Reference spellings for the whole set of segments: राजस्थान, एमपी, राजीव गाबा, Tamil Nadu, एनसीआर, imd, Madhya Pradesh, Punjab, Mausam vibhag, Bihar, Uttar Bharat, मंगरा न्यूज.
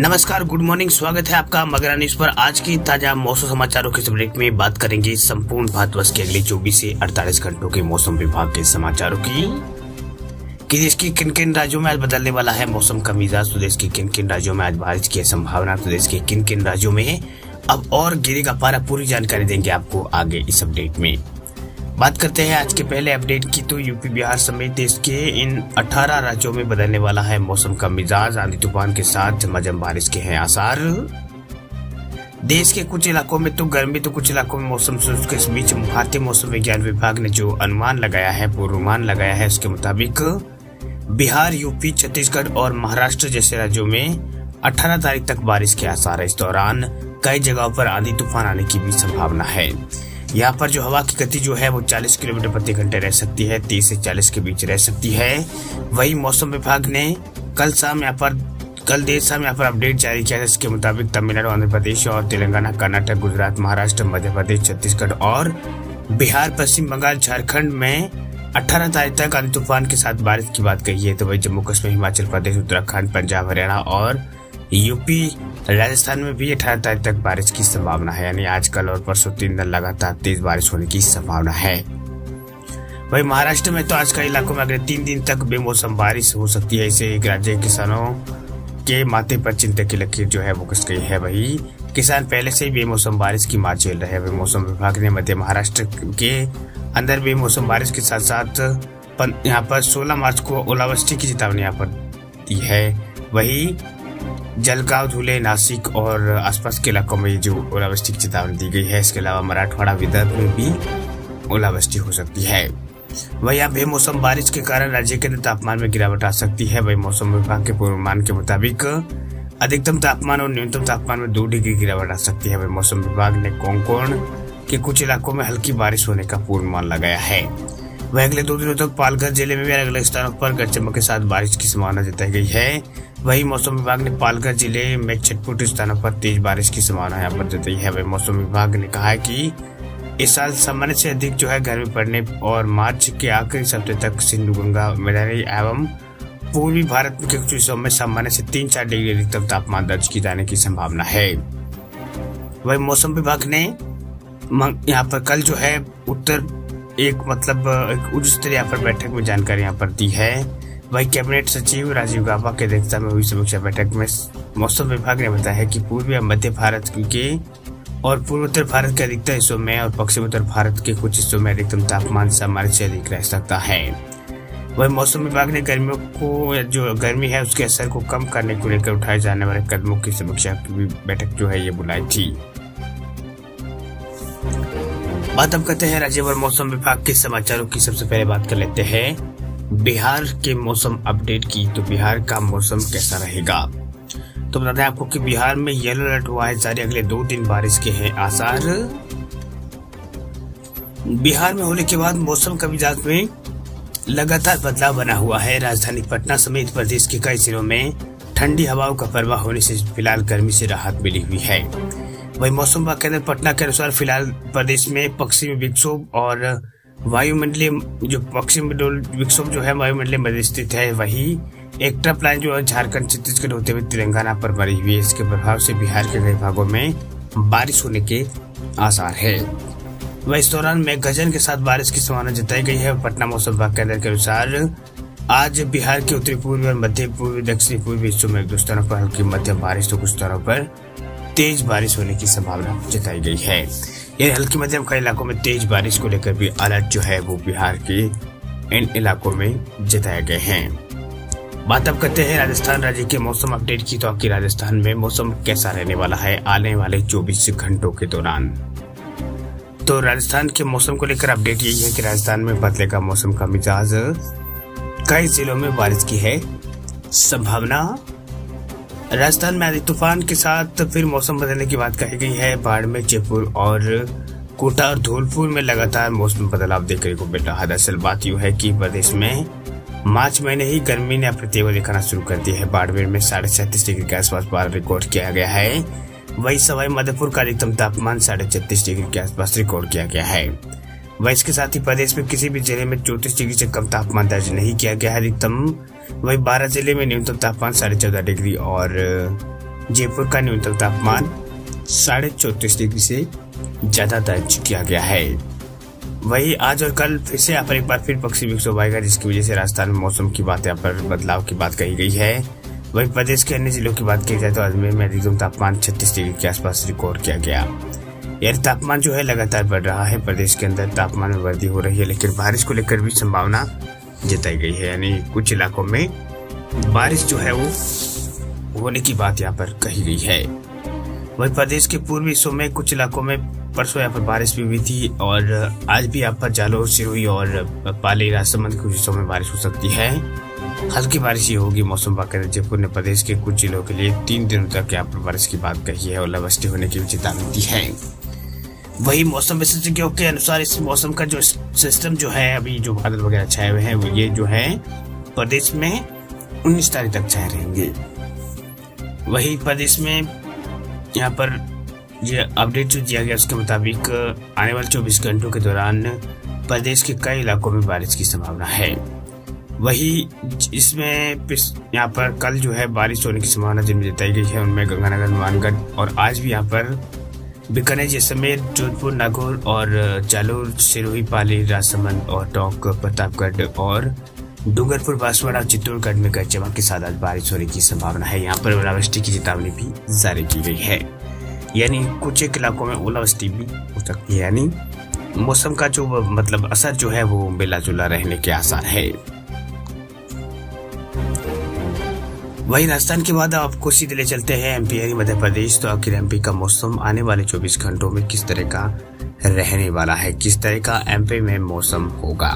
नमस्कार, good morning, स्वागत है आपका मंगरा न्यूज पर। आज की ताजा मौसम समाचारों के ब्रेक में बात करेंगे संपूर्ण भारतवर्ष के अगले 24 से 48 घंटों के मौसम विभाग के समाचारों की कि देश के किन किन राज्यों में आज बदलने वाला है मौसम का मिजाज, तो देश के किन किन राज्यों में आज बारिश की संभावना, तो देश के किन किन राज्यों में अब और गिरेगा पारा, पूरी जानकारी देंगे आपको आगे इस अपडेट में। बात करते हैं आज के पहले अपडेट की, तो यूपी बिहार समेत देश के इन 18 राज्यों में बदलने वाला है मौसम का मिजाज। आंधी तूफान के साथ झमाझम बारिश के हैं आसार। देश के कुछ इलाकों में तो गर्मी तो कुछ इलाकों में मौसम शुष्क। इस बीच भारतीय मौसम विज्ञान विभाग ने जो अनुमान लगाया है, पूर्वानुमान लगाया है, उसके मुताबिक बिहार, यूपी, छत्तीसगढ़ और महाराष्ट्र जैसे राज्यों में 18 तारीख तक बारिश के आसार है। इस दौरान कई जगहों पर आंधी तूफान आने की भी संभावना है। यहाँ पर जो हवा की गति जो है वो 40 किलोमीटर प्रति घंटे रह सकती है, 30 से 40 के बीच रह सकती है। वही मौसम विभाग ने कल देर शाम यहाँ पर अपडेट जारी किया है। इसके मुताबिक तमिलनाडु, आंध्र प्रदेश और तेलंगाना, कर्नाटक, गुजरात, महाराष्ट्र, मध्य प्रदेश, छत्तीसगढ़ और बिहार, पश्चिम बंगाल, झारखंड में 18 तारीख तक आंधी तूफान के साथ बारिश की बात कही है। तो वही जम्मू कश्मीर, हिमाचल प्रदेश, उत्तराखंड, पंजाब, हरियाणा और यूपी, राजस्थान में भी 18 तारीख तक बारिश की संभावना है। यानी आज, कल और परसों 3 दिन लगातार तेज बारिश होने की संभावना है। वही महाराष्ट्र में तो आज कई इलाकों में अगले 3 दिन तक बेमौसम बारिश हो सकती है। इसे एक राज्य किसानों के माथे पर चिंता की लकीर जो है वो कस गई है। वही किसान पहले से ही बेमौसम बारिश की मार झेल रहे हैं। वही मौसम विभाग ने मध्य महाराष्ट्र के अंदर बेमौसम बारिश के साथ साथ यहाँ पर 16 मार्च को ओलावृष्टि की चेतावनी यहाँ पर दी है। वही जलगांव, धुले, नासिक और आसपास के इलाकों में जो ओलावृष्टि की चेतावनी दी गई है। इसके अलावा मराठवाड़ा, विदर्भ में भी ओलावृष्टि हो सकती है। वही अब बेमौसम बारिश के कारण राज्य के तापमान में गिरावट आ सकती है। वही मौसम विभाग के पूर्वानुमान के मुताबिक अधिकतम तापमान और न्यूनतम तापमान में 2 डिग्री गिरावट आ सकती है। वही मौसम विभाग ने कोंकण के कुछ इलाकों में हल्की बारिश होने का पूर्वानुमान लगाया है। वह अगले 2 दिनों तक पालघर जिले में भी अलग अलग स्थानों पर गरज चमक के साथ बारिश की संभावना जताई गई है। वही मौसम विभाग ने पालघर जिले में छटपुट स्थानों पर तेज बारिश की संभावना यहाँ पर जताई है। वही मौसम विभाग ने कहा है कि इस साल सामान्य से अधिक जो है गर्मी पड़ने और मार्च के आखिरी सप्ताह तक सिंधु गंगा, मैदानी एवं पूर्वी भारत के कुछ हिस्सों में सामान्य से 3-4 डिग्री अधिकतम तापमान दर्ज किए जाने की संभावना है। वही मौसम विभाग ने यहाँ पर कल जो है एक उच्च स्तरीय यहाँ पर बैठक में जानकारी यहाँ पर दी है। वही कैबिनेट सचिव राजीव गाबा की अध्यक्षता में हुई समीक्षा बैठक में मौसम विभाग ने बताया कि पूर्वी और मध्य भारत के और पूर्वोत्तर भारत के अधिकतर हिस्सों में और पश्चिमोत्तर भारत के कुछ हिस्सों में अधिकतम तापमान सामान्य से अधिक रह सकता है। वही मौसम विभाग ने गर्मी है उसके असर को कम करने को लेकर उठाए जाने वाले कदमों की समीक्षा की बैठक जो है ये बुलाई थी। बात अब करते हैं राज्य भर मौसम विभाग के समाचारों की। सबसे पहले बात कर लेते हैं बिहार के मौसम अपडेट की, तो बिहार का मौसम कैसा रहेगा। तो बता दें आपको कि बिहार में येलो अलर्ट हुआ है जारी। अगले 2 दिन बारिश के हैं आसार। बिहार में होने के बाद मौसम का मिजाज में लगातार बदलाव बना हुआ है। राजधानी पटना समेत प्रदेश के कई जिलों में ठंडी हवाओं का प्रवाह होने से फिलहाल गर्मी से राहत मिली हुई है। वही मौसम विभाग केंद्र पटना के अनुसार फिलहाल प्रदेश में पश्चिमी विक्षोभ और वायुमंडलीय मध्य स्थित है। वही एक ट्रफ लाइन जो है झारखंड, छत्तीसगढ़ होते हुए तेलंगाना पर बनी हुई है। इसके प्रभाव से बिहार के कई भागों में बारिश होने के आसार है। वही इस दौरान मेघ गर्जन के साथ बारिश की संभावना जताई गई है। पटना मौसम विभाग केंद्र के अनुसार आज बिहार के उत्तरी पूर्वी और मध्य पूर्वी, दक्षिणी पूर्वी हिस्सों में 2 स्थानों पर हल्की मध्यम बारिश तो कुछ स्थानों पर तेज बारिश होने की संभावना जताई गई है। यह हल्की मध्यम कई इलाकों में तेज बारिश को लेकर भी अलर्ट जो है वो बिहार के इन इलाकों में जताए गए हैं। बात अब करते हैं राजस्थान राज्य के मौसम अपडेट की, तो आपकी राजस्थान में मौसम कैसा रहने वाला है आने वाले 24 घंटों के दौरान। तो राजस्थान के मौसम को लेकर अपडेट यही है कि राजस्थान में बदलेगा मौसम का मिजाज। कई जिलों में बारिश की है संभावना। राजस्थान में आंधी तूफान के साथ फिर मौसम बदलने की बात कही गई है। बाड़मेर, जयपुर और कोटा और धौलपुर में लगातार मौसम बदलाव देखने को मिल रहा है। दरअसल बात यूँ है कि प्रदेश में मार्च महीने ही गर्मी ने अपनी तेवर दिखाना शुरू कर दी है। बाड़मेर में 36.5 डिग्री के आसपास पारा रिकॉर्ड किया गया है। वही सवाई माधोपुर का अधिकतम तापमान 36.5 डिग्री के आसपास रिकॉर्ड किया गया है। वही इसके साथ ही प्रदेश में किसी भी जिले में 34 डिग्री से कम तापमान दर्ज नहीं किया गया है अधिकतम। वही 12 जिले में न्यूनतम तापमान 14.5 डिग्री और जयपुर का न्यूनतम तापमान 34.5 डिग्री से ज्यादा दर्ज किया गया है। वहीं आज और कल फिर से यहाँ पर एक बार फिर पश्चिमी विक्षोभ आएगा, जिसकी वजह से राजस्थान में मौसम की बात यहाँ पर बदलाव की बात कही गई है। वहीं प्रदेश के अन्य जिलों की बात की जाए तो अजमेर में अधिकतम तापमान 36 डिग्री के आसपास रिकॉर्ड किया गया। यह तापमान जो है लगातार बढ़ रहा है। प्रदेश के अंदर तापमान में वृद्धि हो रही है, लेकिन बारिश को लेकर भी संभावना जताई गई है, यानी कुछ इलाकों में बारिश जो है वो होने की बात यहाँ पर कही गई है। वहीं प्रदेश के पूर्वी हिस्सों में कुछ इलाकों में परसों यहाँ पर बारिश भी हुई थी और आज भी यहाँ पर जालोर, सिरोही और पाली राजसमंद के कुछ हिस्सों में बारिश हो सकती है। हल्की बारिश ही होगी। मौसम विभाग जयपुर ने प्रदेश के कुछ जिलों के लिए 3 दिनों तक यहाँ पर बारिश की बात कही है और ओलावृष्टि होने की भी चेतावनी दी है। वही मौसम विशेषज्ञों के अनुसार इस मौसम का जो सिस्टम जो है, अभी जो बादल वगैरह छाए हुए हैं, वो ये जो है प्रदेश में 19 तारीख तक छाए रहेंगे। वही प्रदेश में यहाँ पर ये अपडेट जो दिया गया उसके मुताबिक आने वाले 24 घंटों के दौरान प्रदेश के कई इलाकों में बारिश की संभावना है। वही इसमें यहाँ पर कल जो है बारिश होने की संभावना जिनमें जताई गई है उनमें गंगानगर, हनुमानगढ़ और आज भी यहाँ पर बीकानेर, जैसलमेर, जोधपुर, नागौर और जालोर, सिरोही, पाली, राजसमंद और टोंक, प्रतापगढ़ और डूंगरपुर, बांसवाड़ा, चित्तौड़गढ़ में गरज चमक के साथ आज बारिश होने की संभावना है। यहाँ पर ओलावृष्टि की चेतावनी भी जारी की गई है, यानी कुछ एक इलाकों में ओलावृष्टि भी हो सकती है, यानी मौसम का जो मतलब असर जो है वो मिला जुला रहने के आसार है। वहीं राजस्थान के बाद आपको सीधे ले चलते हैं एमपी यानी मध्य प्रदेश। तो आखिर एमपी का मौसम आने वाले 24 घंटों में किस तरह का रहने वाला है, किस तरह का एमपी में मौसम होगा।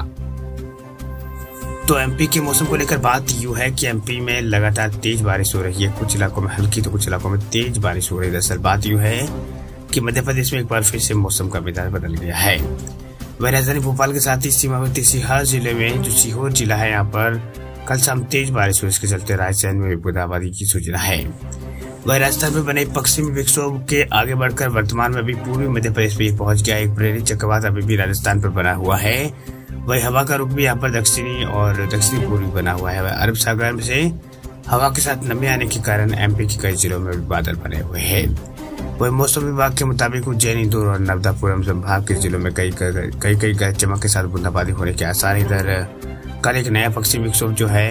तो एमपी के मौसम को लेकर बात यूं है कि एमपी में लगातार तेज बारिश हो रही है, कुछ इलाकों में हल्की तो कुछ इलाकों में तेज बारिश हो रही है। दरअसल बात यूं है कि मध्य प्रदेश में एक बार फिर से मौसम का मिजाज बदल गया है। वह राजधानी भोपाल के साथ ही सीमावर्ती सीहोर जिले में, जो सीहोर जिला है, यहाँ पर कल शाम तेज बारिश हुई। इसके चलते राजस्थान में बूंदाबांदी की सूचना है। वह राजस्थान में बने पश्चिमी विक्षोभ के आगे बढ़कर वर्तमान में अभी पूर्वी मध्य प्रदेश में पहुंच गया। एक प्रेरित चक्रवात अभी भी राजस्थान पर बना हुआ है। वही हवा का रुख भी यहाँ पर दक्षिणी और दक्षिणी पूर्वी बना हुआ है। वह अरब सागर से हवा के साथ नमी आने के कारण एमपी के कई जिलों में बादल बने हुए है। वही मौसम विभाग के मुताबिक उज्जैन, इंदौर और नर्मदापुरम संभाग के जिलों में कई गरज चमक के साथ बूंदाबांदी होने के आसार। इधर कल एक नया पश्चिमी विक्षोभ जो है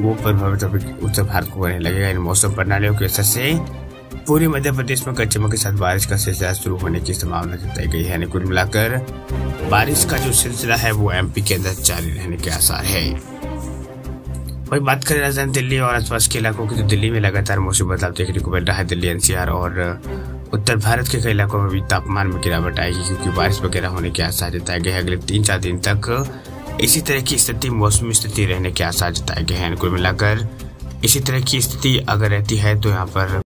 वो प्रभावित उत्तर भारत को करने लगेगा। इन मौसम प्रणालियों के असर से पूरे मध्य प्रदेश में गरज चमक के साथ बारिश का सिलसिला शुरू होने की संभावना जताई गई है। कुल मिलाकर बारिश का जो सिलसिला है वो एमपी के अंदर जारी रहने के आसार है। वही बात करें राजधानी दिल्ली और आसपास के इलाकों की, तो दिल्ली में लगातार मौसम बदलाव देखने को मिल रहा है। दिल्ली एनसीआर और उत्तर भारत के कई इलाकों में भी तापमान में गिरावट आएगी, क्योंकि बारिश वगैरह होने के आसार जताए गए हैं। अगले 3-4 दिन तक इसी तरह की स्थिति, मौसमी स्थिति रहने के आसार जताए गए हैं। कुल मिलाकर इसी तरह की स्थिति अगर रहती है तो यहाँ पर